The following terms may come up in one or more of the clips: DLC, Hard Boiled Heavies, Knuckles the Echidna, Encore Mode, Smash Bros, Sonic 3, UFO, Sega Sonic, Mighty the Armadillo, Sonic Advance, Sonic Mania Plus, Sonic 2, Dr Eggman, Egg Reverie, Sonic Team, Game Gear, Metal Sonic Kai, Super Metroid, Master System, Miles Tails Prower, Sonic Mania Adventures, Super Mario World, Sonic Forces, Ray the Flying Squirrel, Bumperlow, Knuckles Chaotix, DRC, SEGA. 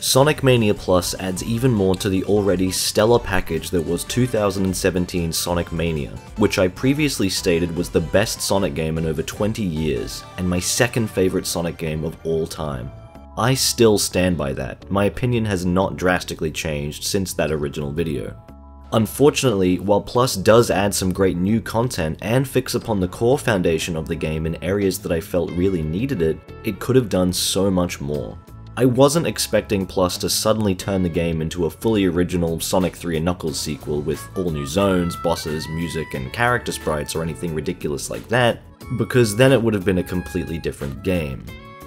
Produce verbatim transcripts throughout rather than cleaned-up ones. Sonic Mania Plus adds even more to the already stellar package that was two thousand seventeen Sonic Mania, which I previously stated was the best Sonic game in over twenty years, and my second favourite Sonic game of all time. I still stand by that. My opinion has not drastically changed since that original video. Unfortunately, while Plus does add some great new content and fix upon the core foundation of the game in areas that I felt really needed it, it could have done so much more. I wasn't expecting Plus to suddenly turn the game into a fully original Sonic three and Knuckles sequel with all new zones, bosses, music, and character sprites or anything ridiculous like that, because then it would have been a completely different game.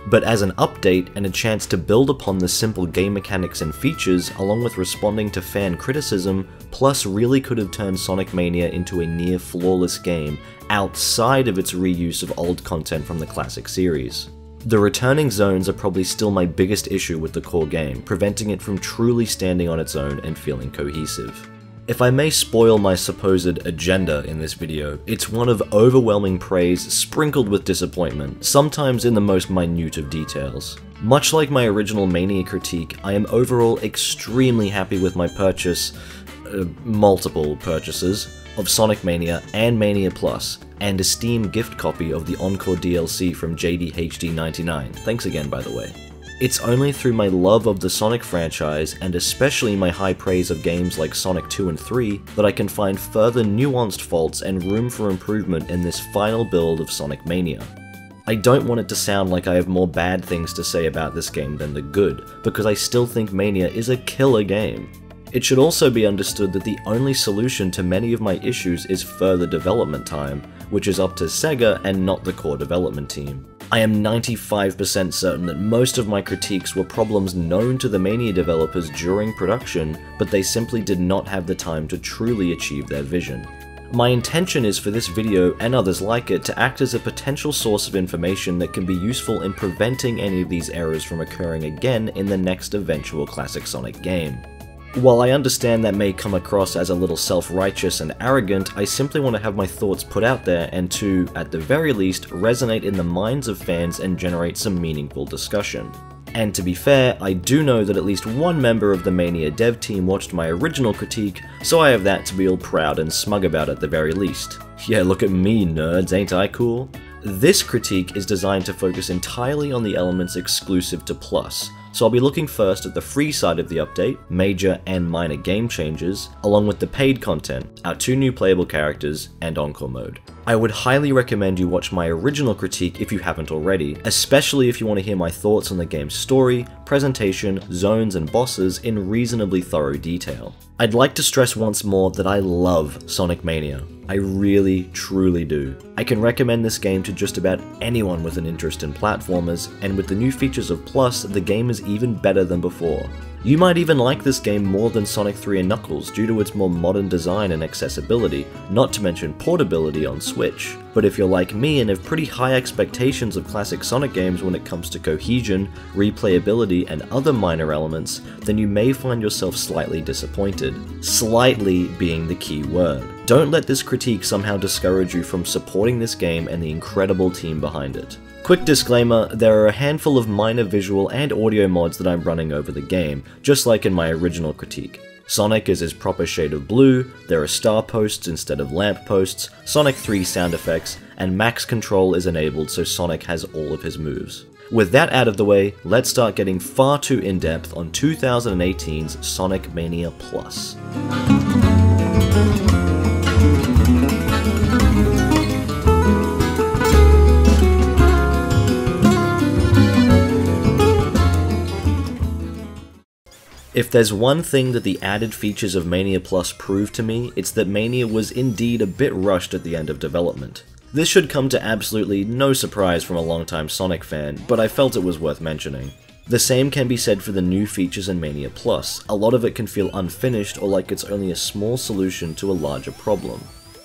But as an update and a chance to build upon the simple game mechanics and features, along with responding to fan criticism, Plus really could have turned Sonic Mania into a near flawless game outside of its reuse of old content from the classic series. The returning zones are probably still my biggest issue with the core game, preventing it from truly standing on its own and feeling cohesive. If I may spoil my supposed agenda in this video, it's one of overwhelming praise sprinkled with disappointment, sometimes in the most minute of details. Much like my original Mania critique, I am overall extremely happy with my purchase, uh, multiple purchases, of Sonic Mania and Mania Plus, and a Steam gift copy of the Encore D L C from J D H D ninety-nine, thanks again by the way. It's only through my love of the Sonic franchise, and especially my high praise of games like Sonic two and three, that I can find further nuanced faults and room for improvement in this final build of Sonic Mania. I don't want it to sound like I have more bad things to say about this game than the good, because I still think Mania is a killer game. It should also be understood that the only solution to many of my issues is further development time, which is up to Sega and not the core development team. I am ninety-five percent certain that most of my critiques were problems known to the Mania developers during production, but they simply did not have the time to truly achieve their vision. My intention is for this video, and others like it, to act as a potential source of information that can be useful in preventing any of these errors from occurring again in the next eventual classic Sonic game. While I understand that may come across as a little self-righteous and arrogant, I simply want to have my thoughts put out there and to, at the very least, resonate in the minds of fans and generate some meaningful discussion. And to be fair, I do know that at least one member of the Mania dev team watched my original critique, so I have that to be all proud and smug about at the very least. Yeah, look at me, nerds, ain't I cool? This critique is designed to focus entirely on the elements exclusive to Plus. So I'll be looking first at the free side of the update, major and minor game changes, along with the paid content, our two new playable characters, and Encore mode. I would highly recommend you watch my original critique if you haven't already, especially if you want to hear my thoughts on the game's story, presentation, zones, and bosses in reasonably thorough detail. I'd like to stress once more that I love Sonic Mania. I really, truly do. I can recommend this game to just about anyone with an interest in platformers, and with the new features of Plus, the game is even better than before. You might even like this game more than Sonic three and Knuckles due to its more modern design and accessibility, not to mention portability on Switch. But if you're like me and have pretty high expectations of classic Sonic games when it comes to cohesion, replayability, and other minor elements, then you may find yourself slightly disappointed. Slightly being the key word. Don't let this critique somehow discourage you from supporting this game and the incredible team behind it. Quick disclaimer, there are a handful of minor visual and audio mods that I'm running over the game, just like in my original critique. Sonic is his proper shade of blue, there are star posts instead of lamp posts, Sonic three sound effects, and max control is enabled so Sonic has all of his moves. With that out of the way, let's start getting far too in-depth on two thousand eighteen's Sonic Mania Plus. If there's one thing that the added features of Mania Plus proved to me, it's that Mania was indeed a bit rushed at the end of development. This should come to absolutely no surprise from a longtime Sonic fan, but I felt it was worth mentioning. The same can be said for the new features in Mania Plus. A lot of it can feel unfinished or like it's only a small solution to a larger problem.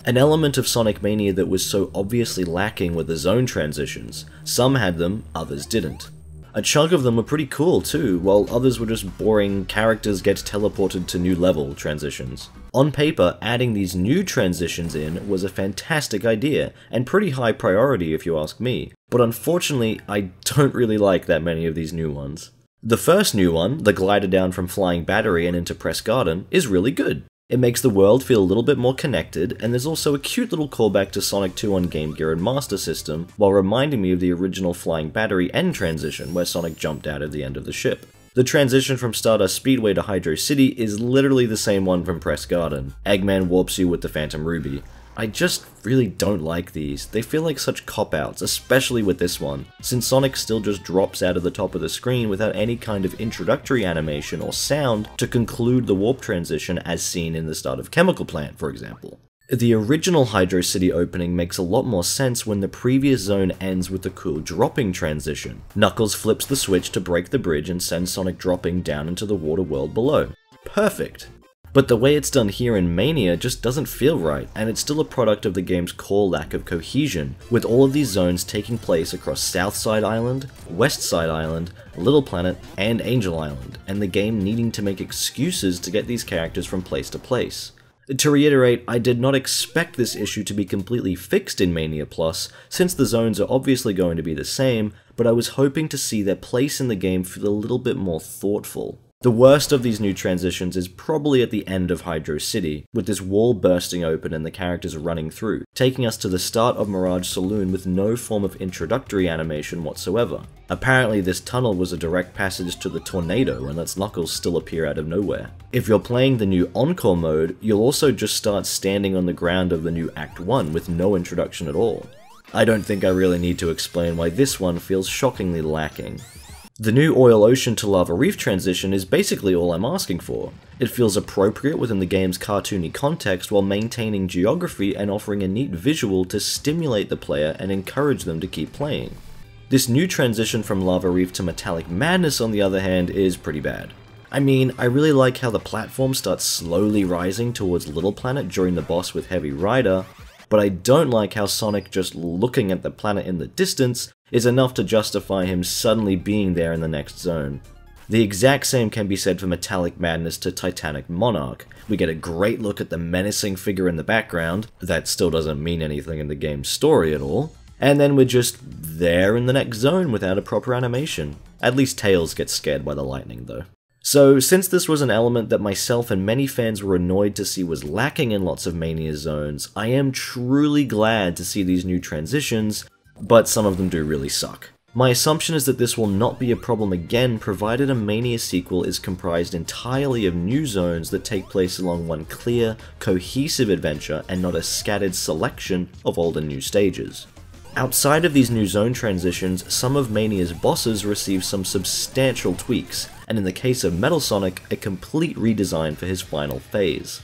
An element of Sonic Mania that was so obviously lacking were the zone transitions. Some had them, others didn't. A chunk of them were pretty cool too, while others were just boring characters get teleported to new level transitions. On paper, adding these new transitions in was a fantastic idea, and pretty high priority if you ask me, but unfortunately I don't really like that many of these new ones. The first new one, the glider down from Flying Battery and into Press Garden, is really good. It makes the world feel a little bit more connected, and there's also a cute little callback to Sonic two on Game Gear and Master System, while reminding me of the original Flying Battery end transition where Sonic jumped out at the end of the ship. The transition from Stardust Speedway to Hydro City is literally the same one from Press Garden. Eggman warps you with the Phantom Ruby. I just really don't like these. They feel like such cop-outs, especially with this one, since Sonic still just drops out of the top of the screen without any kind of introductory animation or sound to conclude the warp transition as seen in the start of Chemical Plant, for example. The original Hydro City opening makes a lot more sense when the previous zone ends with the cool dropping transition. Knuckles flips the switch to break the bridge and sends Sonic dropping down into the water world below. Perfect! But the way it's done here in Mania just doesn't feel right, and it's still a product of the game's core lack of cohesion, with all of these zones taking place across Southside Island, Westside Island, Little Planet, and Angel Island, and the game needing to make excuses to get these characters from place to place. To reiterate, I did not expect this issue to be completely fixed in Mania Plus, since the zones are obviously going to be the same, but I was hoping to see their place in the game feel a little bit more thoughtful. The worst of these new transitions is probably at the end of Hydro City, with this wall bursting open and the characters running through, taking us to the start of Mirage Saloon with no form of introductory animation whatsoever. Apparently this tunnel was a direct passage to the tornado and lets Knuckles still appear out of nowhere. If you're playing the new Encore mode, you'll also just start standing on the ground of the new Act one with no introduction at all. I don't think I really need to explain why this one feels shockingly lacking. The new Oil Ocean to Lava Reef transition is basically all I'm asking for. It feels appropriate within the game's cartoony context while maintaining geography and offering a neat visual to stimulate the player and encourage them to keep playing. This new transition from Lava Reef to Metallic Madness, on the other hand, is pretty bad. I mean, I really like how the platform starts slowly rising towards Little Planet during the boss with Heavy Rider, but I don't like how Sonic just looking at the planet in the distance is enough to justify him suddenly being there in the next zone. The exact same can be said for Metallic Madness to Titanic Monarch. We get a great look at the menacing figure in the background, that still doesn't mean anything in the game's story at all, and then we're just there in the next zone without a proper animation. At least Tails gets scared by the lightning though. So, since this was an element that myself and many fans were annoyed to see was lacking in lots of Mania zones, I am truly glad to see these new transitions, but some of them do really suck. My assumption is that this will not be a problem again, provided a Mania sequel is comprised entirely of new zones that take place along one clear, cohesive adventure and not a scattered selection of old and new stages. Outside of these new zone transitions, some of Mania's bosses receive some substantial tweaks, and in the case of Metal Sonic, a complete redesign for his final phase.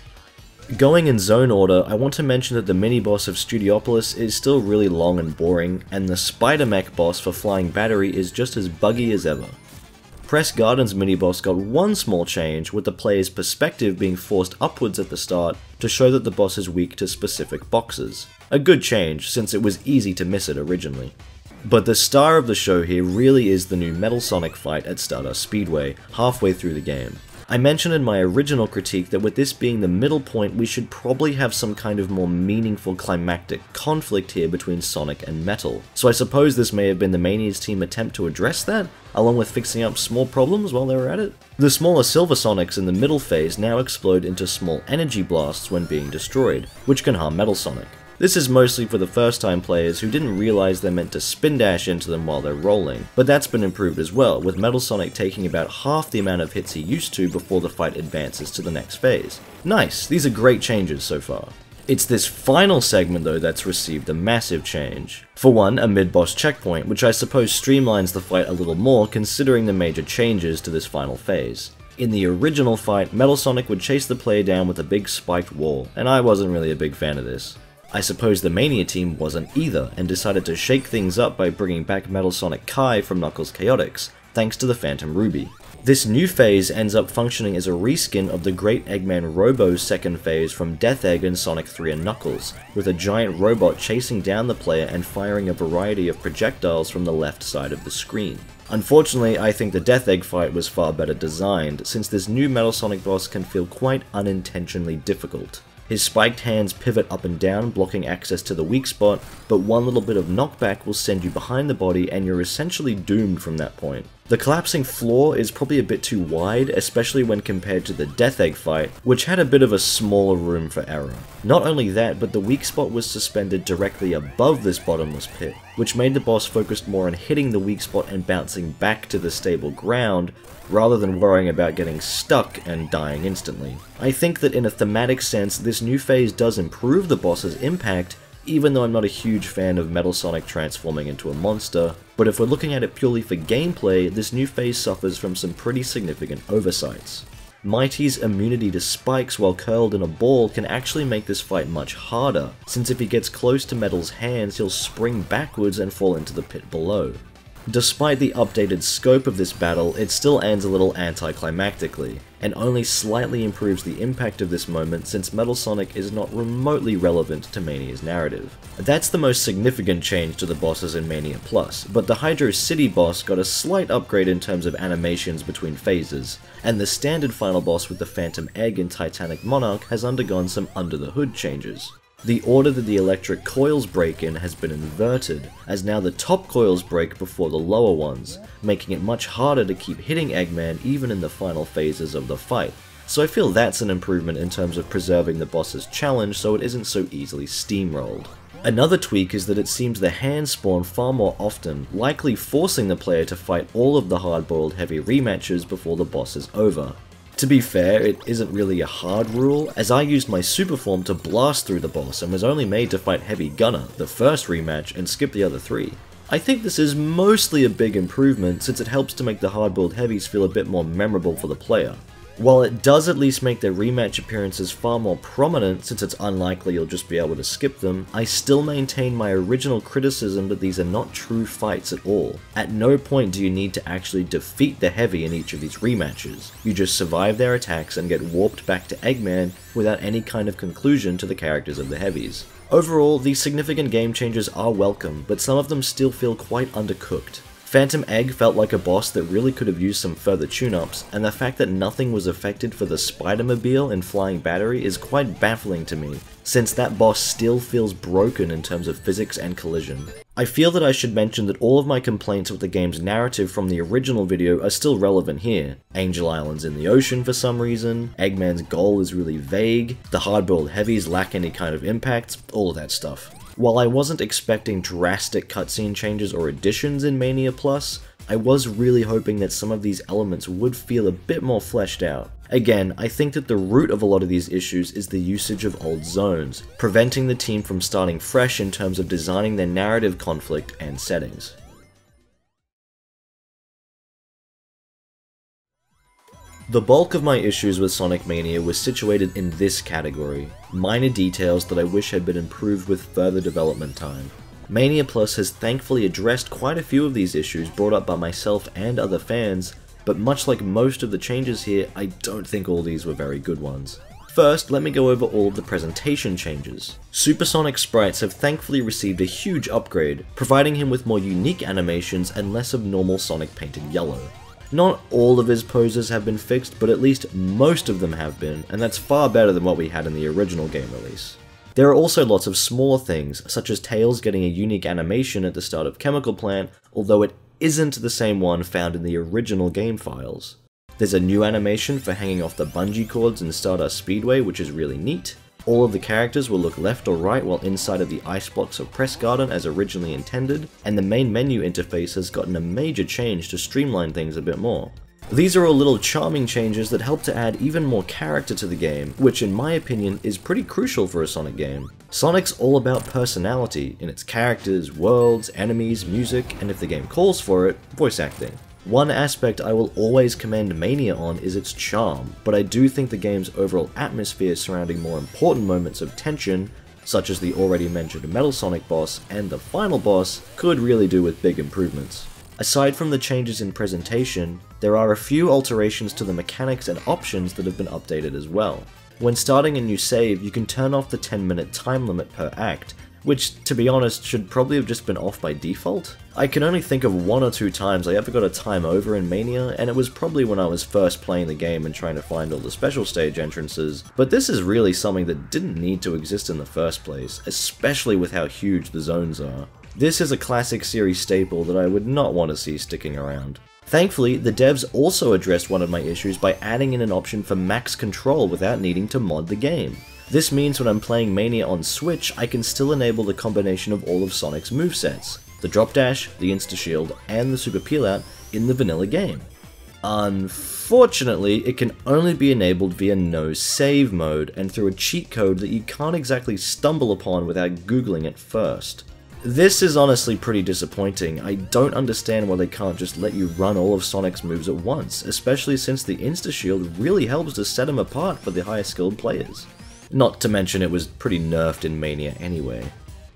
Going in zone order, I want to mention that the mini-boss of Studiopolis is still really long and boring, and the Spider Mech boss for Flying Battery is just as buggy as ever. Press Garden's mini-boss got one small change, with the player's perspective being forced upwards at the start to show that the boss is weak to specific boxes. A good change, since it was easy to miss it originally. But the star of the show here really is the new Metal Sonic fight at Stardust Speedway, halfway through the game. I mentioned in my original critique that with this being the middle point, we should probably have some kind of more meaningful climactic conflict here between Sonic and Metal. So I suppose this may have been the Mania's team attempt to address that, along with fixing up small problems while they were at it. The smaller Silver Sonics in the middle phase now explode into small energy blasts when being destroyed, which can harm Metal Sonic. This is mostly for the first-time players who didn't realize they're meant to spin dash into them while they're rolling, but that's been improved as well, with Metal Sonic taking about half the amount of hits he used to before the fight advances to the next phase. Nice, these are great changes so far. It's this final segment though that's received a massive change. For one, a mid-boss checkpoint, which I suppose streamlines the fight a little more considering the major changes to this final phase. In the original fight, Metal Sonic would chase the player down with a big spiked wall, and I wasn't really a big fan of this. I suppose the Mania team wasn't either, and decided to shake things up by bringing back Metal Sonic Kai from Knuckles Chaotix, thanks to the Phantom Ruby. This new phase ends up functioning as a reskin of the Great Eggman Robo's second phase from Death Egg in Sonic three and Knuckles, with a giant robot chasing down the player and firing a variety of projectiles from the left side of the screen. Unfortunately, I think the Death Egg fight was far better designed, since this new Metal Sonic boss can feel quite unintentionally difficult. His spiked hands pivot up and down, blocking access to the weak spot, but one little bit of knockback will send you behind the body and you're essentially doomed from that point. The collapsing floor is probably a bit too wide, especially when compared to the Death Egg fight, which had a bit of a smaller room for error. Not only that, but the weak spot was suspended directly above this bottomless pit, which made the boss focused more on hitting the weak spot and bouncing back to the stable ground, rather than worrying about getting stuck and dying instantly. I think that in a thematic sense, this new phase does improve the boss's impact, even though I'm not a huge fan of Metal Sonic transforming into a monster, but if we're looking at it purely for gameplay, this new phase suffers from some pretty significant oversights. Mighty's immunity to spikes while curled in a ball can actually make this fight much harder, since if he gets close to Metal's hands, he'll spring backwards and fall into the pit below. Despite the updated scope of this battle, it still ends a little anticlimactically, and only slightly improves the impact of this moment since Metal Sonic is not remotely relevant to Mania's narrative. That's the most significant change to the bosses in Mania Plus, but the Hydro City boss got a slight upgrade in terms of animations between phases, and the standard final boss with the Phantom Egg and Titanic Monarch has undergone some under-the-hood changes. The order that the electric coils break in has been inverted, as now the top coils break before the lower ones, making it much harder to keep hitting Eggman even in the final phases of the fight. So I feel that's an improvement in terms of preserving the boss's challenge so it isn't so easily steamrolled. Another tweak is that it seems the hands spawn far more often, likely forcing the player to fight all of the hard-boiled heavy rematches before the boss is over. To be fair, it isn't really a hard rule, as I used my super form to blast through the boss and was only made to fight Heavy Gunner, the first rematch, and skip the other three. I think this is mostly a big improvement since it helps to make the hard-boiled heavies feel a bit more memorable for the player. While it does at least make their rematch appearances far more prominent since it's unlikely you'll just be able to skip them, I still maintain my original criticism that these are not true fights at all. At no point do you need to actually defeat the heavy in each of these rematches. You just survive their attacks and get warped back to Eggman without any kind of conclusion to the characters of the heavies. Overall, these significant game changes are welcome, but some of them still feel quite undercooked. Phantom Egg felt like a boss that really could have used some further tune-ups, and the fact that nothing was affected for the Spider-Mobile in Flying Battery is quite baffling to me, since that boss still feels broken in terms of physics and collision. I feel that I should mention that all of my complaints with the game's narrative from the original video are still relevant here. Angel Island's in the ocean for some reason, Eggman's goal is really vague, the hard-boiled heavies lack any kind of impact, all of that stuff. While I wasn't expecting drastic cutscene changes or additions in Mania Plus, I was really hoping that some of these elements would feel a bit more fleshed out. Again, I think that the root of a lot of these issues is the usage of old zones, preventing the team from starting fresh in terms of designing their narrative conflict and settings. The bulk of my issues with Sonic Mania was situated in this category, minor details that I wish had been improved with further development time. Mania Plus has thankfully addressed quite a few of these issues brought up by myself and other fans, but much like most of the changes here, I don't think all these were very good ones. First, let me go over all of the presentation changes. Supersonic sprites have thankfully received a huge upgrade, providing him with more unique animations and less of normal Sonic painted yellow. Not all of his poses have been fixed, but at least most of them have been, and that's far better than what we had in the original game release. There are also lots of smaller things, such as Tails getting a unique animation at the start of Chemical Plant, although it isn't the same one found in the original game files. There's a new animation for hanging off the bungee cords in Stardust Speedway, which is really neat. All of the characters will look left or right while inside of the icebox of Press Garden as originally intended, and the main menu interface has gotten a major change to streamline things a bit more. These are all little charming changes that help to add even more character to the game, which in my opinion is pretty crucial for a Sonic game. Sonic's all about personality in its characters, worlds, enemies, music, and if the game calls for it, voice acting. One aspect I will always commend Mania on is its charm, but I do think the game's overall atmosphere surrounding more important moments of tension, such as the already mentioned Metal Sonic boss and the final boss, could really do with big improvements. Aside from the changes in presentation, there are a few alterations to the mechanics and options that have been updated as well. When starting a new save, you can turn off the ten minute time limit per act, which, to be honest, should probably have just been off by default. I can only think of one or two times I ever got a time over in Mania, and it was probably when I was first playing the game and trying to find all the special stage entrances, but this is really something that didn't need to exist in the first place, especially with how huge the zones are. This is a classic series staple that I would not want to see sticking around. Thankfully, the devs also addressed one of my issues by adding in an option for max control without needing to mod the game. This means when I'm playing Mania on Switch, I can still enable the combination of all of Sonic's movesets, the drop dash, the insta shield, and the super peel-out in the vanilla game. Unfortunately, it can only be enabled via no save mode and through a cheat code that you can't exactly stumble upon without googling it first. This is honestly pretty disappointing. I don't understand why they can't just let you run all of Sonic's moves at once, especially since the Insta-Shield really helps to set them apart for the higher skilled players. Not to mention it was pretty nerfed in Mania anyway.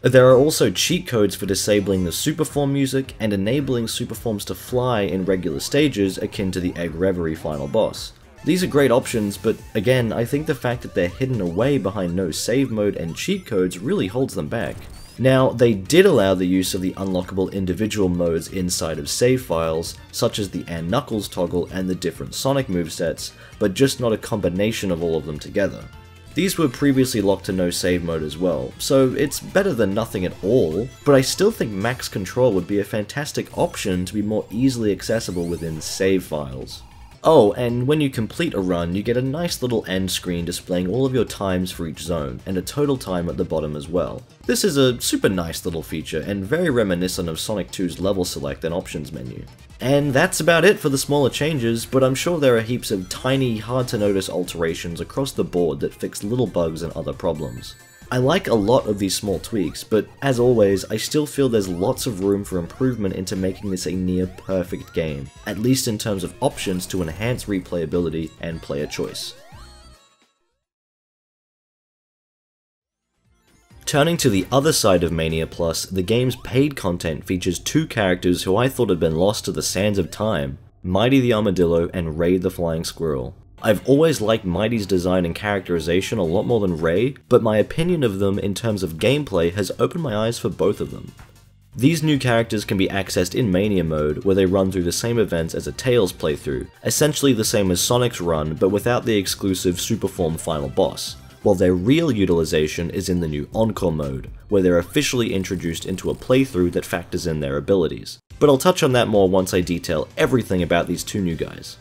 There are also cheat codes for disabling the Superform music and enabling Superforms to fly in regular stages akin to the Egg Reverie final boss. These are great options, but again, I think the fact that they're hidden away behind no save mode and cheat codes really holds them back. Now, they did allow the use of the unlockable individual modes inside of save files, such as the and Knuckles toggle and the different Sonic movesets, but just not a combination of all of them together. These were previously locked to no save mode as well, so it's better than nothing at all, but I still think max control would be a fantastic option to be more easily accessible within save files. Oh, and when you complete a run, you get a nice little end screen displaying all of your times for each zone, and a total time at the bottom as well. This is a super nice little feature, and very reminiscent of Sonic two's level select and options menu. And that's about it for the smaller changes, but I'm sure there are heaps of tiny, hard-to-notice alterations across the board that fix little bugs and other problems. I like a lot of these small tweaks, but as always, I still feel there's lots of room for improvement into making this a near-perfect game, at least in terms of options to enhance replayability and player choice. Turning to the other side of Mania Plus, the game's paid content features two characters who I thought had been lost to the sands of time, Mighty the Armadillo and Ray the Flying Squirrel. I've always liked Mighty's design and characterization a lot more than Ray, but my opinion of them in terms of gameplay has opened my eyes for both of them. These new characters can be accessed in Mania mode, where they run through the same events as a Tails playthrough, essentially the same as Sonic's run, but without the exclusive Superform final boss, while their real utilization is in the new Encore mode, where they're officially introduced into a playthrough that factors in their abilities. But I'll touch on that more once I detail everything about these two new guys.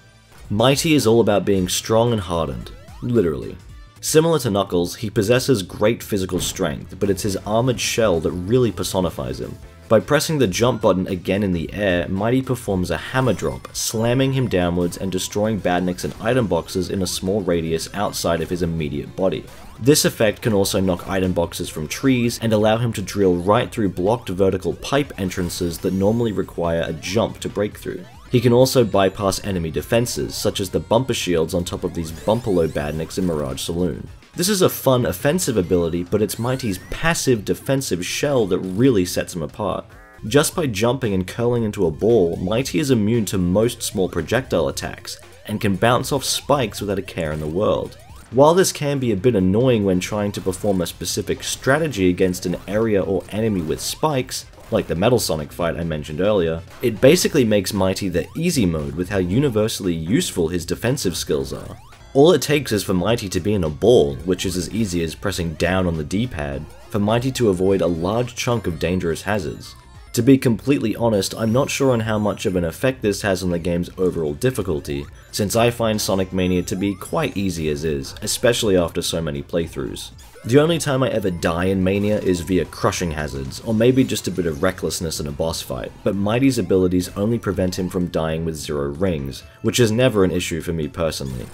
Mighty is all about being strong and hardened, literally. Similar to Knuckles, he possesses great physical strength, but it's his armored shell that really personifies him. By pressing the jump button again in the air, Mighty performs a hammer drop, slamming him downwards and destroying badniks and item boxes in a small radius outside of his immediate body. This effect can also knock item boxes from trees and allow him to drill right through blocked vertical pipe entrances that normally require a jump to break through. He can also bypass enemy defenses, such as the bumper shields on top of these Bumperlow badniks in Mirage Saloon. This is a fun offensive ability, but it's Mighty's passive defensive shell that really sets him apart. Just by jumping and curling into a ball, Mighty is immune to most small projectile attacks, and can bounce off spikes without a care in the world. While this can be a bit annoying when trying to perform a specific strategy against an area or enemy with spikes, like the Metal Sonic fight I mentioned earlier, it basically makes Mighty the easy mode with how universally useful his defensive skills are. All it takes is for Mighty to be in a ball, which is as easy as pressing down on the D-pad, for Mighty to avoid a large chunk of dangerous hazards. To be completely honest, I'm not sure on how much of an effect this has on the game's overall difficulty, since I find Sonic Mania to be quite easy as is, especially after so many playthroughs. The only time I ever die in Mania is via crushing hazards, or maybe just a bit of recklessness in a boss fight, but Mighty's abilities only prevent him from dying with zero rings, which is never an issue for me personally.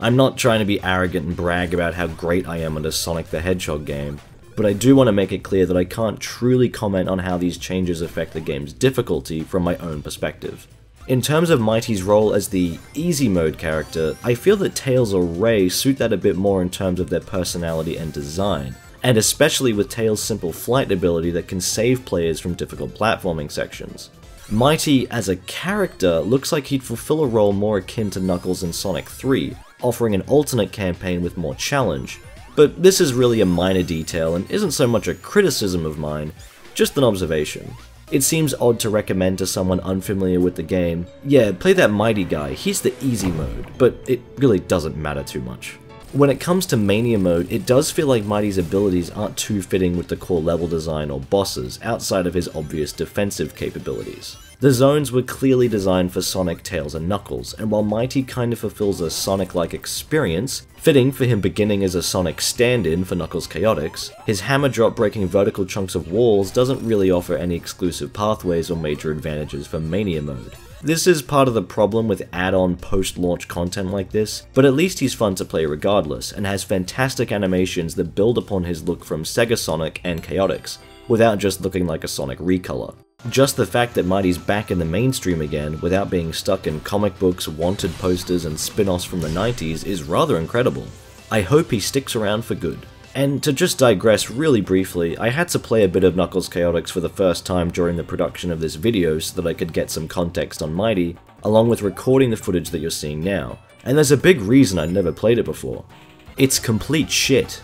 I'm not trying to be arrogant and brag about how great I am at a Sonic the Hedgehog game, but I do want to make it clear that I can't truly comment on how these changes affect the game's difficulty from my own perspective. In terms of Mighty's role as the easy mode character, I feel that Tails or Ray suit that a bit more in terms of their personality and design, and especially with Tails' simple flight ability that can save players from difficult platforming sections. Mighty, as a character, looks like he'd fulfill a role more akin to Knuckles in Sonic three, offering an alternate campaign with more challenge. But this is really a minor detail and isn't so much a criticism of mine, just an observation. It seems odd to recommend to someone unfamiliar with the game, yeah, play that Mighty guy, he's the easy mode, but it really doesn't matter too much. When it comes to Mania mode, it does feel like Mighty's abilities aren't too fitting with the core level design or bosses, outside of his obvious defensive capabilities. The zones were clearly designed for Sonic, Tails, and Knuckles, and while Mighty kind of fulfills a Sonic-like experience, fitting for him beginning as a Sonic stand-in for Knuckles Chaotix, his hammer drop breaking vertical chunks of walls doesn't really offer any exclusive pathways or major advantages for Mania mode. This is part of the problem with add-on post-launch content like this, but at least he's fun to play regardless, and has fantastic animations that build upon his look from Sega Sonic and Chaotix, without just looking like a Sonic recolor. Just the fact that Mighty's back in the mainstream again, without being stuck in comic books, wanted posters, and spin-offs from the nineties is rather incredible. I hope he sticks around for good. And to just digress really briefly, I had to play a bit of Knuckles Chaotix for the first time during the production of this video so that I could get some context on Mighty, along with recording the footage that you're seeing now. And there's a big reason I never played it before. It's complete shit.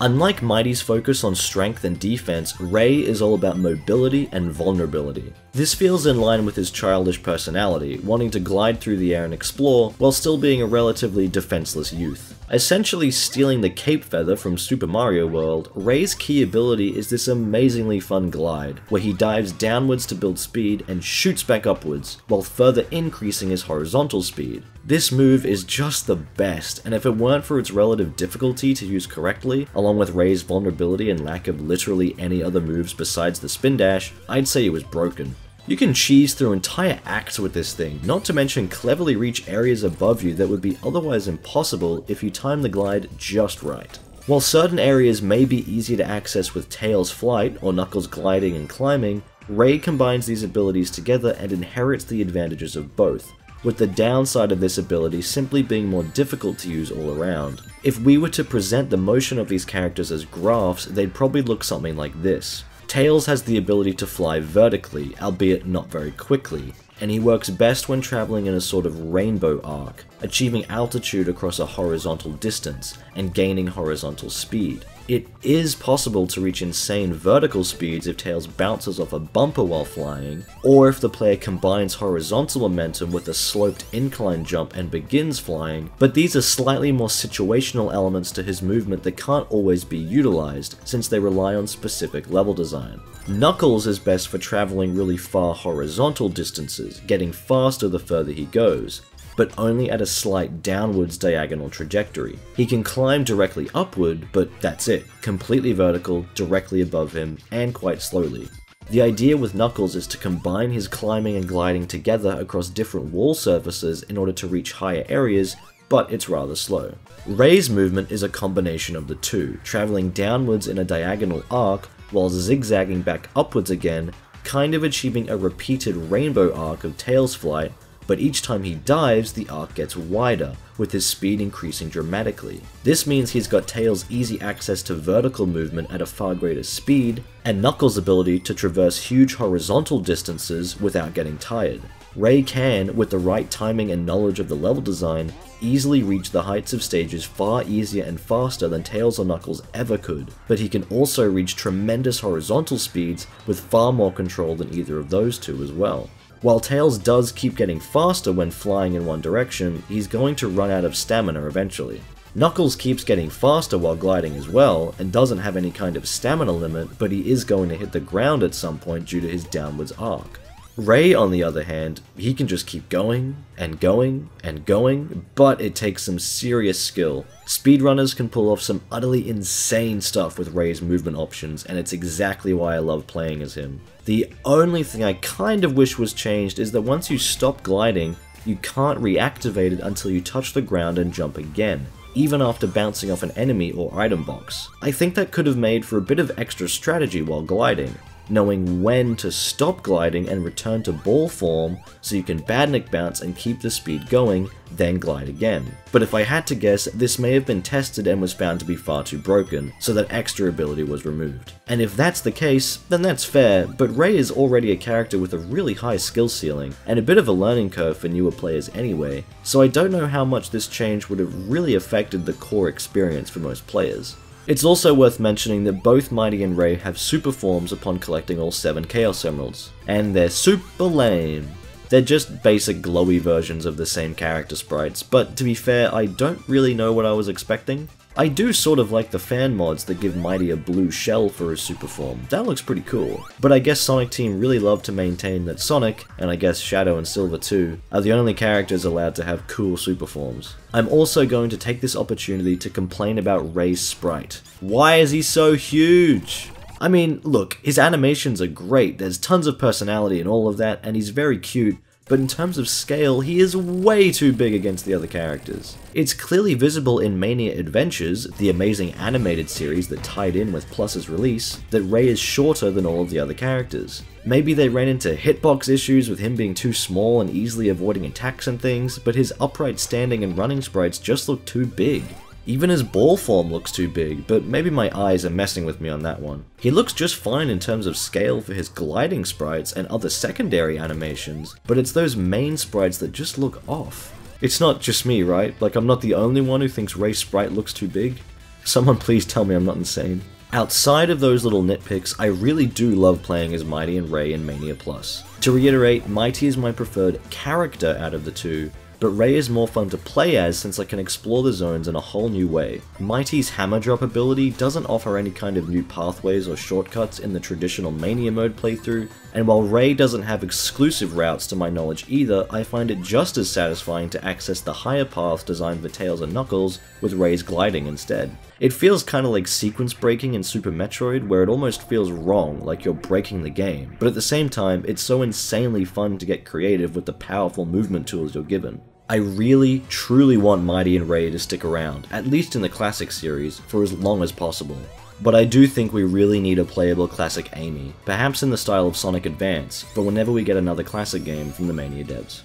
Unlike Mighty's focus on strength and defense, Ray is all about mobility and vulnerability. This feels in line with his childish personality, wanting to glide through the air and explore, while still being a relatively defenseless youth. Essentially stealing the cape feather from Super Mario World, Ray's key ability is this amazingly fun glide, where he dives downwards to build speed and shoots back upwards, while further increasing his horizontal speed. This move is just the best, and if it weren't for its relative difficulty to use correctly, along with Ray's vulnerability and lack of literally any other moves besides the spin dash, I'd say it was broken. You can cheese through entire acts with this thing, not to mention cleverly reach areas above you that would be otherwise impossible if you time the glide just right. While certain areas may be easier to access with Tails' flight or Knuckles' gliding and climbing, Ray combines these abilities together and inherits the advantages of both, with the downside of this ability simply being more difficult to use all around. If we were to present the motion of these characters as graphs, they'd probably look something like this. Tails has the ability to fly vertically, albeit not very quickly, and he works best when traveling in a sort of rainbow arc, achieving altitude across a horizontal distance, and gaining horizontal speed. It is possible to reach insane vertical speeds if Tails bounces off a bumper while flying, or if the player combines horizontal momentum with a sloped incline jump and begins flying, but these are slightly more situational elements to his movement that can't always be utilized, since they rely on specific level design. Knuckles is best for traveling really far horizontal distances, getting faster the further he goes, but only at a slight downwards diagonal trajectory. He can climb directly upward, but that's it, completely vertical, directly above him, and quite slowly. The idea with Knuckles is to combine his climbing and gliding together across different wall surfaces in order to reach higher areas, but it's rather slow. Ray's movement is a combination of the two, traveling downwards in a diagonal arc while zigzagging back upwards again, kind of achieving a repeated rainbow arc of Tails' flight, but each time he dives, the arc gets wider, with his speed increasing dramatically. This means he's got Tails' easy access to vertical movement at a far greater speed, and Knuckles' ability to traverse huge horizontal distances without getting tired. Ray can, with the right timing and knowledge of the level design, easily reach the heights of stages far easier and faster than Tails or Knuckles ever could, but he can also reach tremendous horizontal speeds with far more control than either of those two as well. While Tails does keep getting faster when flying in one direction, he's going to run out of stamina eventually. Knuckles keeps getting faster while gliding as well, and doesn't have any kind of stamina limit, but he is going to hit the ground at some point due to his downwards arc. Ray, on the other hand, he can just keep going, and going, and going, but it takes some serious skill. Speedrunners can pull off some utterly insane stuff with Ray's movement options, and it's exactly why I love playing as him. The only thing I kind of wish was changed is that once you stop gliding, you can't reactivate it until you touch the ground and jump again, even after bouncing off an enemy or item box. I think that could have made for a bit of extra strategy while gliding. Knowing when to stop gliding and return to ball form so you can badnik bounce and keep the speed going, then glide again. But if I had to guess, this may have been tested and was found to be far too broken, so that extra ability was removed. And if that's the case, then that's fair, but Ray is already a character with a really high skill ceiling, and a bit of a learning curve for newer players anyway, so I don't know how much this change would have really affected the core experience for most players. It's also worth mentioning that both Mighty and Ray have super forms upon collecting all seven Chaos Emeralds, and they're super lame. They're just basic glowy versions of the same character sprites, but to be fair, I don't really know what I was expecting. I do sort of like the fan mods that give Mighty a blue shell for his super form. That looks pretty cool. But I guess Sonic Team really loved to maintain that Sonic, and I guess Shadow and Silver too, are the only characters allowed to have cool super forms. I'm also going to take this opportunity to complain about Ray's sprite. Why is he so huge? I mean, look, his animations are great, there's tons of personality and all of that, and he's very cute, but in terms of scale, he is way too big against the other characters. It's clearly visible in Mania Adventures, the amazing animated series that tied in with Plus's release, that Ray is shorter than all of the other characters. Maybe they ran into hitbox issues with him being too small and easily avoiding attacks and things, but his upright standing and running sprites just look too big. Even his ball form looks too big, but maybe my eyes are messing with me on that one. He looks just fine in terms of scale for his gliding sprites and other secondary animations, but it's those main sprites that just look off. It's not just me, right? Like, I'm not the only one who thinks Ray's sprite looks too big. Someone please tell me I'm not insane. Outside of those little nitpicks, I really do love playing as Mighty and Ray in Mania Plus. To reiterate, Mighty is my preferred character out of the two, but Ray is more fun to play as since I can explore the zones in a whole new way. Mighty's hammer drop ability doesn't offer any kind of new pathways or shortcuts in the traditional Mania mode playthrough, and while Ray doesn't have exclusive routes to my knowledge either, I find it just as satisfying to access the higher path designed for Tails and Knuckles with Ray's gliding instead. It feels kinda like sequence breaking in Super Metroid, where it almost feels wrong, like you're breaking the game, but at the same time, it's so insanely fun to get creative with the powerful movement tools you're given. I really, truly want Mighty and Ray to stick around, at least in the Classic series, for as long as possible. But I do think we really need a playable Classic Amy, perhaps in the style of Sonic Advance, for whenever we get another Classic game from the Mania devs.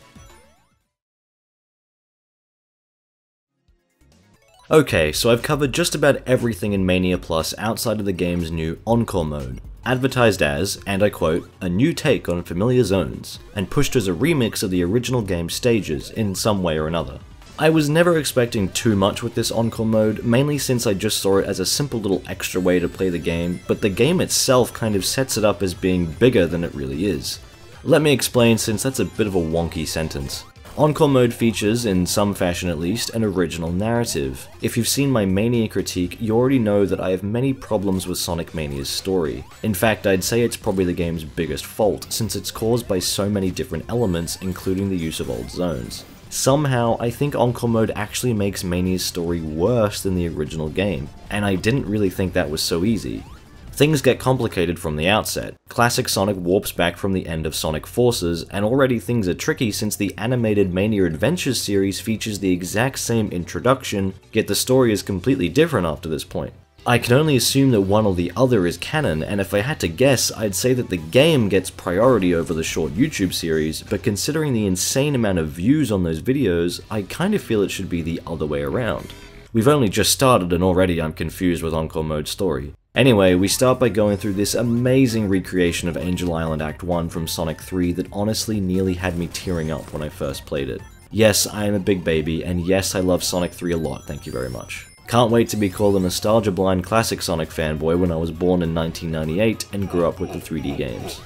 Okay, so I've covered just about everything in Mania Plus outside of the game's new Encore mode, advertised as, and I quote, a new take on familiar zones, and pushed as a remix of the original game stages in some way or another. I was never expecting too much with this Encore mode, mainly since I just saw it as a simple little extra way to play the game, but the game itself kind of sets it up as being bigger than it really is. Let me explain, since that's a bit of a wonky sentence. Encore mode features, in some fashion at least, an original narrative. If you've seen my Mania critique, you already know that I have many problems with Sonic Mania's story. In fact, I'd say it's probably the game's biggest fault, since it's caused by so many different elements, including the use of old zones. Somehow, I think Encore mode actually makes Mania's story worse than the original game, and I didn't really think that was so easy. Things get complicated from the outset. Classic Sonic warps back from the end of Sonic Forces, and already things are tricky since the animated Mania Adventures series features the exact same introduction, yet the story is completely different after this point. I can only assume that one or the other is canon, and if I had to guess, I'd say that the game gets priority over the short YouTube series, but considering the insane amount of views on those videos, I kind of feel it should be the other way around. We've only just started and already I'm confused with Encore mode's story. Anyway, we start by going through this amazing recreation of Angel Island Act one from Sonic three that honestly nearly had me tearing up when I first played it. Yes, I am a big baby, and yes, I love Sonic three a lot, thank you very much. Can't wait to be called a nostalgia-blind classic Sonic fanboy when I was born in nineteen ninety-eight and grew up with the three D games.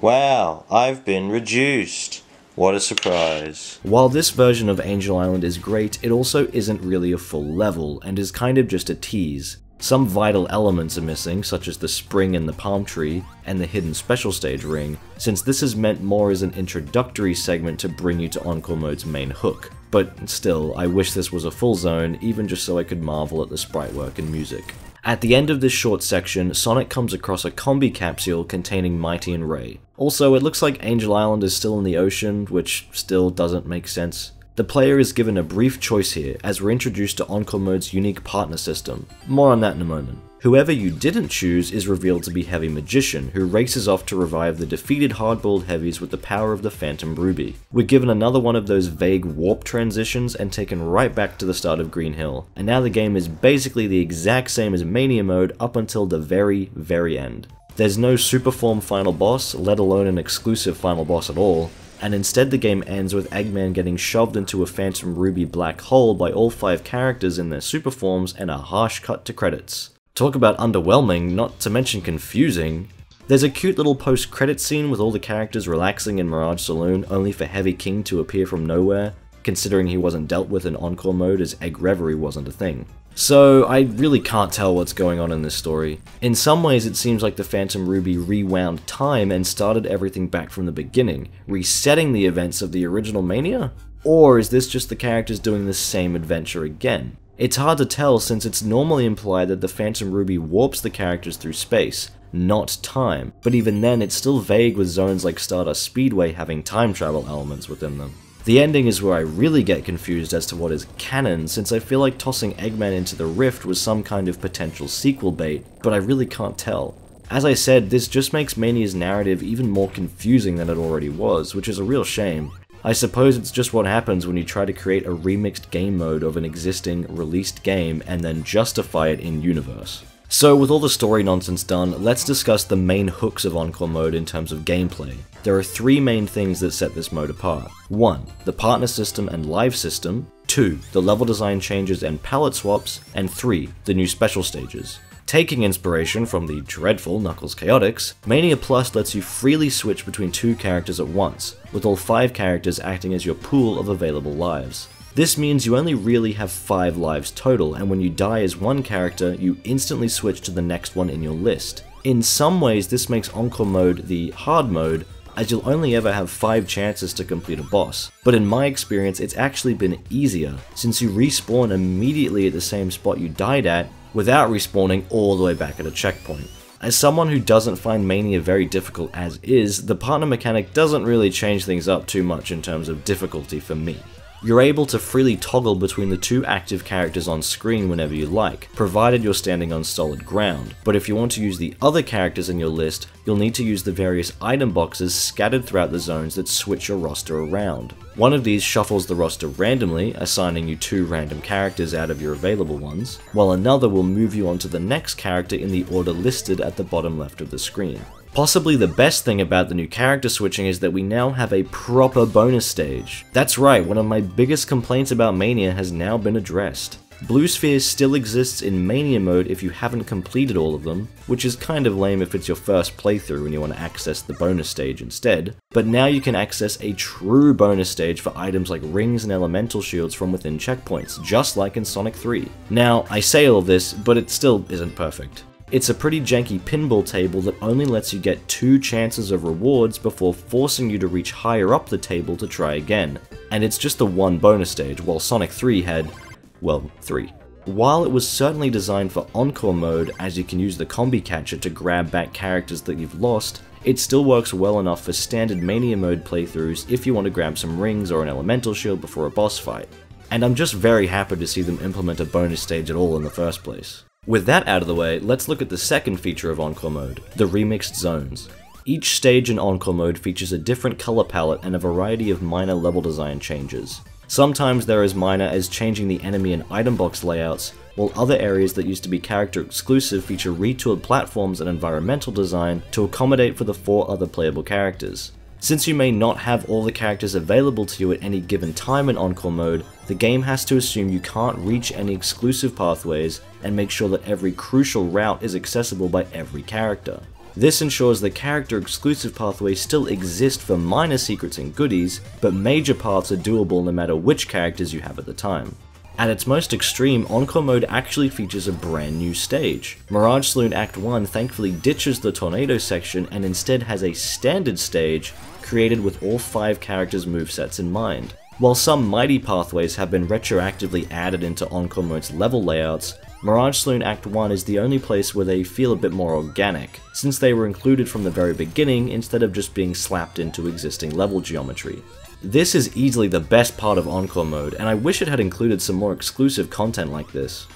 Wow, I've been reduced. What a surprise. While this version of Angel Island is great, it also isn't really a full level, and is kind of just a tease. Some vital elements are missing, such as the spring and the palm tree, and the hidden special stage ring, since this is meant more as an introductory segment to bring you to Encore mode's main hook. But still, I wish this was a full zone, even just so I could marvel at the sprite work and music. At the end of this short section, Sonic comes across a combi capsule containing Mighty and Ray. Also, it looks like Angel Island is still in the ocean, which still doesn't make sense. The player is given a brief choice here, as we're introduced to Encore mode's unique partner system. More on that in a moment. Whoever you didn't choose is revealed to be Heavy Magician, who races off to revive the defeated hardboiled heavies with the power of the Phantom Ruby. We're given another one of those vague warp transitions and taken right back to the start of Green Hill, and now the game is basically the exact same as Mania mode up until the very, very end. There's no Superform final boss, let alone an exclusive final boss at all, and instead the game ends with Eggman getting shoved into a Phantom Ruby black hole by all five characters in their super forms and a harsh cut to credits. Talk about underwhelming, not to mention confusing. There's a cute little post-credit scene with all the characters relaxing in Mirage Saloon, only for Heavy King to appear from nowhere, considering he wasn't dealt with in Encore mode as Egg Reverie wasn't a thing. So I really can't tell what's going on in this story. In some ways it seems like the Phantom Ruby rewound time and started everything back from the beginning, resetting the events of the original Mania? Or is this just the characters doing the same adventure again? It's hard to tell since it's normally implied that the Phantom Ruby warps the characters through space, not time, but even then it's still vague with zones like Stardust Speedway having time travel elements within them. The ending is where I really get confused as to what is canon, since I feel like tossing Eggman into the rift was some kind of potential sequel bait, but I really can't tell. As I said, this just makes Mania's narrative even more confusing than it already was, which is a real shame. I suppose it's just what happens when you try to create a remixed game mode of an existing, released game and then justify it in-universe. So with all the story nonsense done, let's discuss the main hooks of Encore mode in terms of gameplay. There are three main things that set this mode apart. one. The partner system and live system. two. The level design changes and palette swaps. And three. The new special stages. Taking inspiration from the dreadful Knuckles Chaotix, Mania Plus lets you freely switch between two characters at once, with all five characters acting as your pool of available lives. This means you only really have five lives total, and when you die as one character, you instantly switch to the next one in your list. In some ways, this makes Encore mode the hard mode, as you'll only ever have five chances to complete a boss. But in my experience, it's actually been easier, since you respawn immediately at the same spot you died at, without respawning all the way back at a checkpoint. As someone who doesn't find Mania very difficult as is, the partner mechanic doesn't really change things up too much in terms of difficulty for me. You're able to freely toggle between the two active characters on screen whenever you like, provided you're standing on solid ground, but if you want to use the other characters in your list, you'll need to use the various item boxes scattered throughout the zones that switch your roster around. One of these shuffles the roster randomly, assigning you two random characters out of your available ones, while another will move you onto the next character in the order listed at the bottom left of the screen. Possibly the best thing about the new character switching is that we now have a proper bonus stage. That's right, one of my biggest complaints about Mania has now been addressed. Blue Sphere still exists in Mania mode if you haven't completed all of them, which is kind of lame if it's your first playthrough and you want to access the bonus stage instead, but now you can access a true bonus stage for items like rings and elemental shields from within checkpoints, just like in Sonic three. Now, I say all this, but it still isn't perfect. It's a pretty janky pinball table that only lets you get two chances of rewards before forcing you to reach higher up the table to try again, and it's just the one bonus stage, while Sonic three had, well, three. While it was certainly designed for Encore mode, as you can use the Combi Catcher to grab back characters that you've lost, it still works well enough for standard Mania mode playthroughs if you want to grab some rings or an elemental shield before a boss fight, and I'm just very happy to see them implement a bonus stage at all in the first place. With that out of the way, let's look at the second feature of Encore mode, the remixed zones. Each stage in Encore mode features a different color palette and a variety of minor level design changes. Sometimes they're as minor as changing the enemy and item box layouts, while other areas that used to be character exclusive feature retooled platforms and environmental design to accommodate for the four other playable characters. Since you may not have all the characters available to you at any given time in Encore mode, the game has to assume you can't reach any exclusive pathways and make sure that every crucial route is accessible by every character. This ensures that character exclusive pathways still exist for minor secrets and goodies, but major paths are doable no matter which characters you have at the time. At its most extreme, Encore mode actually features a brand new stage. Mirage Saloon Act one thankfully ditches the tornado section and instead has a standard stage created with all five characters' movesets in mind. While some mighty pathways have been retroactively added into Encore mode's level layouts, Mirage Saloon Act one is the only place where they feel a bit more organic, since they were included from the very beginning instead of just being slapped into existing level geometry. This is easily the best part of Encore mode, and I wish it had included some more exclusive content like this.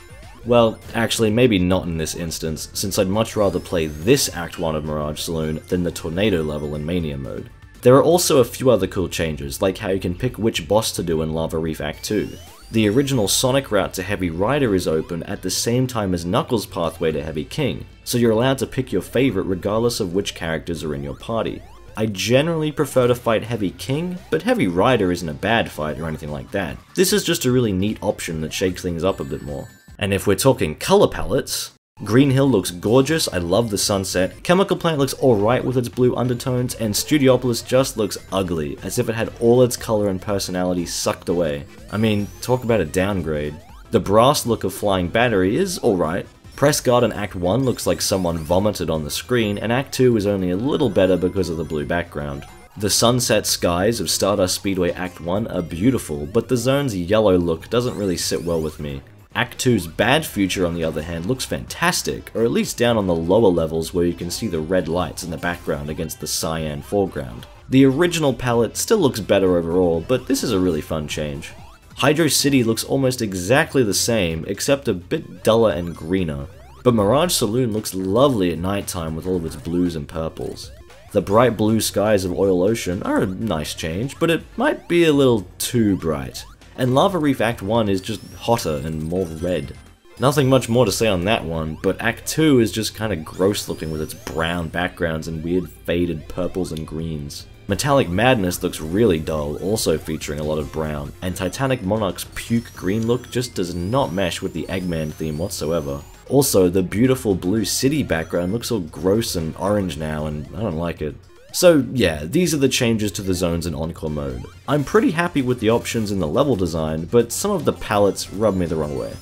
Well, actually maybe not in this instance, since I'd much rather play this Act one of Mirage Saloon than the Tornado level in Mania mode. There are also a few other cool changes, like how you can pick which boss to do in Lava Reef Act two. The original Sonic route to Heavy Rider is open at the same time as Knuckles' pathway to Heavy King, so you're allowed to pick your favorite regardless of which characters are in your party. I generally prefer to fight Heavy King, but Heavy Rider isn't a bad fight or anything like that. This is just a really neat option that shakes things up a bit more. And if we're talking color palettes, Green Hill looks gorgeous, I love the sunset, Chemical Plant looks alright with its blue undertones, and Studiopolis just looks ugly, as if it had all its colour and personality sucked away. I mean, talk about a downgrade. The brass look of Flying Battery is alright. Press Garden Act one looks like someone vomited on the screen, and Act two is only a little better because of the blue background. The sunset skies of Stardust Speedway Act one are beautiful, but the zone's yellow look doesn't really sit well with me. Act two's Bad Future, on the other hand, looks fantastic, or at least down on the lower levels where you can see the red lights in the background against the cyan foreground. The original palette still looks better overall, but this is a really fun change. Hydro City looks almost exactly the same, except a bit duller and greener, but Mirage Saloon looks lovely at nighttime with all of its blues and purples. The bright blue skies of Oil Ocean are a nice change, but it might be a little too bright. And Lava Reef Act one is just hotter and more red. Nothing much more to say on that one, but Act two is just kinda gross looking with its brown backgrounds and weird faded purples and greens. Metallic Madness looks really dull, also featuring a lot of brown, and Titanic Monarch's puke green look just does not mesh with the Eggman theme whatsoever. Also, the beautiful blue city background looks all gross and orange now, and I don't like it. So yeah, these are the changes to the zones in Encore mode. I'm pretty happy with the options in the level design, but some of the palettes rub me the wrong way.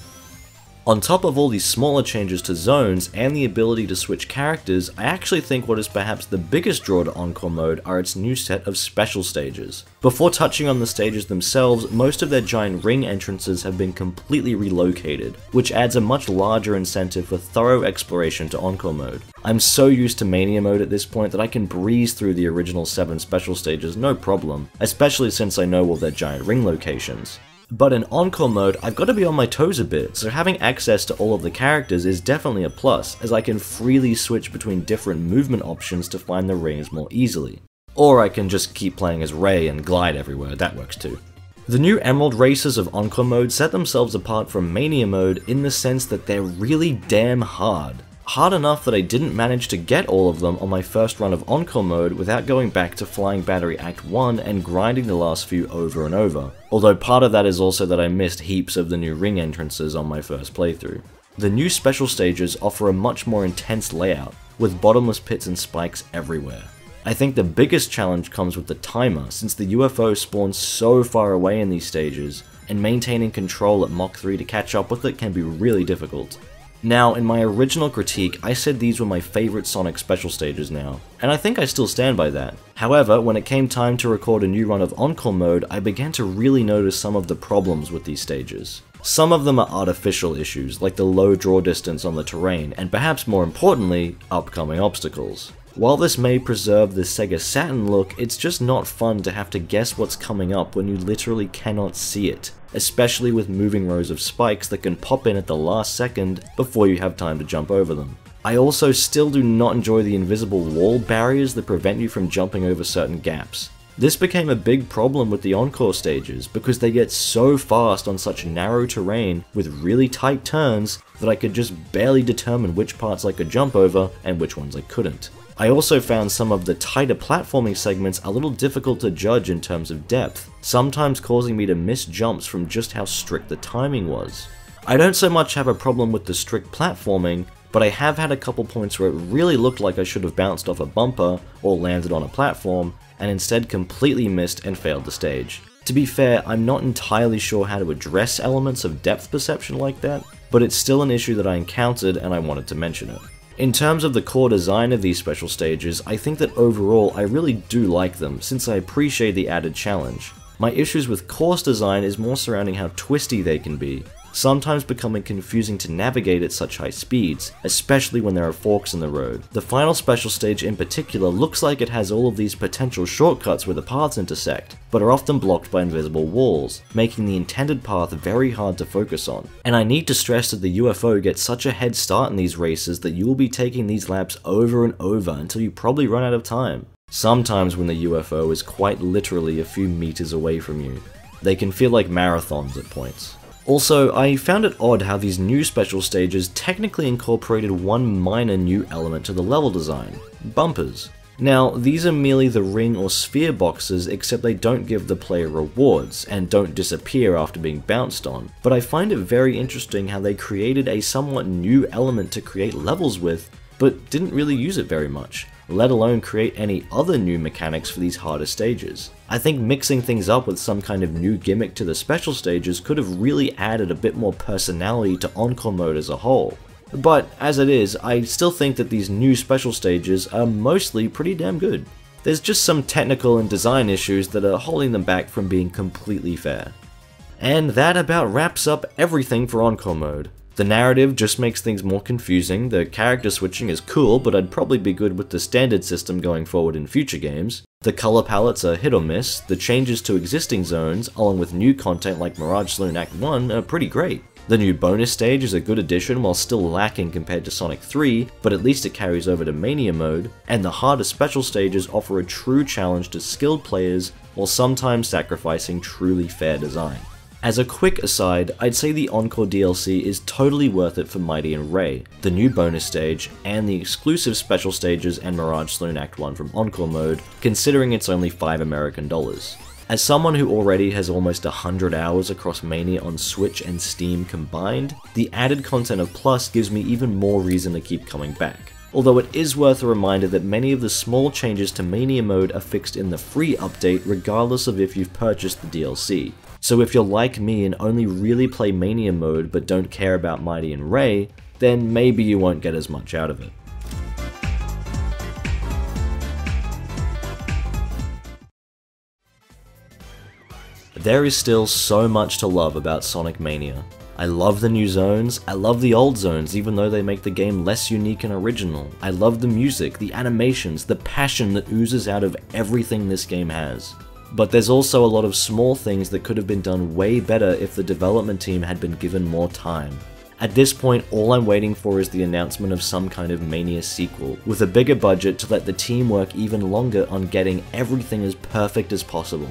On top of all these smaller changes to zones and the ability to switch characters, I actually think what is perhaps the biggest draw to Encore mode are its new set of special stages. Before touching on the stages themselves, most of their giant ring entrances have been completely relocated, which adds a much larger incentive for thorough exploration to Encore mode. I'm so used to Mania mode at this point that I can breeze through the original seven special stages no problem, especially since I know all their giant ring locations. But in Encore mode, I've got to be on my toes a bit, so having access to all of the characters is definitely a plus, as I can freely switch between different movement options to find the rings more easily. Or I can just keep playing as Ray and glide everywhere, that works too. The new Emerald Racers of Encore mode set themselves apart from Mania mode in the sense that they're really damn hard. Hard enough that I didn't manage to get all of them on my first run of Encore mode without going back to Flying Battery Act one and grinding the last few over and over, although part of that is also that I missed heaps of the new ring entrances on my first playthrough. The new special stages offer a much more intense layout, with bottomless pits and spikes everywhere. I think the biggest challenge comes with the timer, since the U F O spawns so far away in these stages, and maintaining control at Mach three to catch up with it can be really difficult. Now, in my original critique, I said these were my favourite Sonic special stages now, and I think I still stand by that. However, when it came time to record a new run of Encore mode, I began to really notice some of the problems with these stages. Some of them are artificial issues, like the low draw distance on the terrain, and perhaps more importantly, upcoming obstacles. While this may preserve the Sega Saturn look, it's just not fun to have to guess what's coming up when you literally cannot see it, especially with moving rows of spikes that can pop in at the last second before you have time to jump over them. I also still do not enjoy the invisible wall barriers that prevent you from jumping over certain gaps. This became a big problem with the Encore stages, because they get so fast on such narrow terrain with really tight turns that I could just barely determine which parts I could jump over and which ones I couldn't. I also found some of the tighter platforming segments a little difficult to judge in terms of depth, sometimes causing me to miss jumps from just how strict the timing was. I don't so much have a problem with the strict platforming, but I have had a couple points where it really looked like I should have bounced off a bumper or landed on a platform, and instead completely missed and failed the stage. To be fair, I'm not entirely sure how to address elements of depth perception like that, but it's still an issue that I encountered and I wanted to mention it. In terms of the core design of these special stages, I think that overall I really do like them, since I appreciate the added challenge. My issues with course design is more surrounding how twisty they can be, sometimes becoming confusing to navigate at such high speeds, especially when there are forks in the road. The final special stage in particular looks like it has all of these potential shortcuts where the paths intersect, but are often blocked by invisible walls, making the intended path very hard to focus on. And I need to stress that the U F O gets such a head start in these races that you will be taking these laps over and over until you probably run out of time. Sometimes when the U F O is quite literally a few meters away from you. They can feel like marathons at points. Also, I found it odd how these new special stages technically incorporated one minor new element to the level design, bumpers. Now, these are merely the ring or sphere boxes, except they don't give the player rewards, and don't disappear after being bounced on. But I find it very interesting how they created a somewhat new element to create levels with, but didn't really use it very much, let alone create any other new mechanics for these harder stages. I think mixing things up with some kind of new gimmick to the special stages could have really added a bit more personality to Encore mode as a whole. But as it is, I still think that these new special stages are mostly pretty damn good. There's just some technical and design issues that are holding them back from being completely fair. And that about wraps up everything for Encore mode. The narrative just makes things more confusing, the character switching is cool, but I'd probably be good with the standard system going forward in future games. The color palettes are hit or miss, the changes to existing zones, along with new content like Mirage Saloon Act one, are pretty great. The new bonus stage is a good addition while still lacking compared to Sonic three, but at least it carries over to Mania mode, and the harder special stages offer a true challenge to skilled players while sometimes sacrificing truly fair design. As a quick aside, I'd say the Encore D L C is totally worth it for Mighty and Ray, the new bonus stage, and the exclusive special stages and Mirage Saloon Act one from Encore mode, considering it's only five American dollars. As someone who already has almost one hundred hours across Mania on Switch and Steam combined, the added content of Plus gives me even more reason to keep coming back. Although it is worth a reminder that many of the small changes to Mania mode are fixed in the free update regardless of if you've purchased the D L C. So if you're like me and only really play Mania mode but don't care about Mighty and Ray, then maybe you won't get as much out of it. There is still so much to love about Sonic Mania. I love the new zones, I love the old zones even though they make the game less unique and original. I love the music, the animations, the passion that oozes out of everything this game has. But there's also a lot of small things that could have been done way better if the development team had been given more time. At this point, all I'm waiting for is the announcement of some kind of Mania sequel, with a bigger budget to let the team work even longer on getting everything as perfect as possible.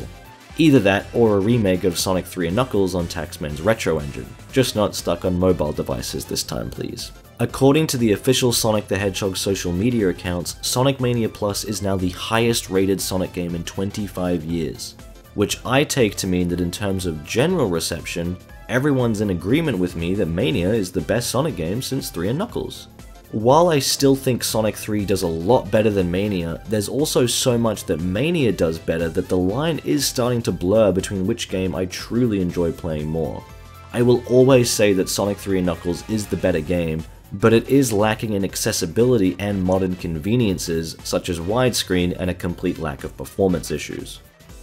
Either that, or a remake of Sonic three and Knuckles on Taxman's retro engine, just not stuck on mobile devices this time please. According to the official Sonic the Hedgehog social media accounts, Sonic Mania Plus is now the highest rated Sonic game in twenty-five years, which I take to mean that in terms of general reception, everyone's in agreement with me that Mania is the best Sonic game since three and Knuckles. While I still think Sonic three does a lot better than Mania, there's also so much that Mania does better that the line is starting to blur between which game I truly enjoy playing more. I will always say that Sonic three and Knuckles is the better game, but it is lacking in accessibility and modern conveniences such as widescreen and a complete lack of performance issues.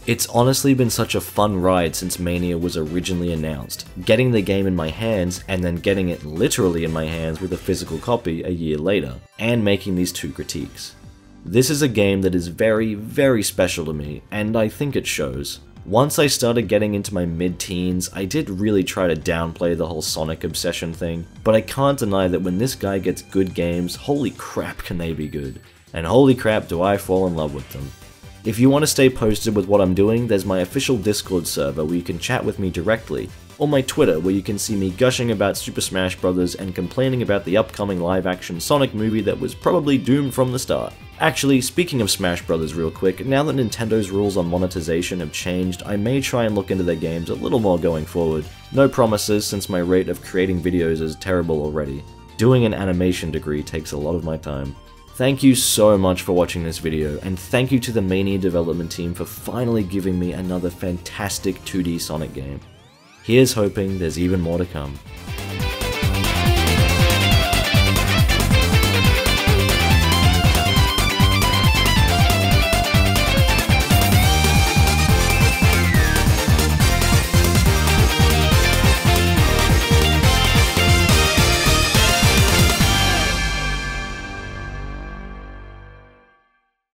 It's honestly been such a fun ride since Mania was originally announced, getting the game in my hands and then getting it literally in my hands with a physical copy a year later, and making these two critiques. This is a game that is very, very special to me, and I think it shows. Once I started getting into my mid-teens, I did really try to downplay the whole Sonic obsession thing, but I can't deny that when this guy gets good games, holy crap can they be good, and holy crap do I fall in love with them. If you want to stay posted with what I'm doing, there's my official Discord server where you can chat with me directly, or my Twitter where you can see me gushing about Super Smash Bros and complaining about the upcoming live-action Sonic movie that was probably doomed from the start. Actually, speaking of Smash Bros real quick, now that Nintendo's rules on monetization have changed, I may try and look into their games a little more going forward. No promises since my rate of creating videos is terrible already. Doing an animation degree takes a lot of my time. Thank you so much for watching this video, and thank you to the Mania development team for finally giving me another fantastic two D Sonic game. Here's hoping there's even more to come.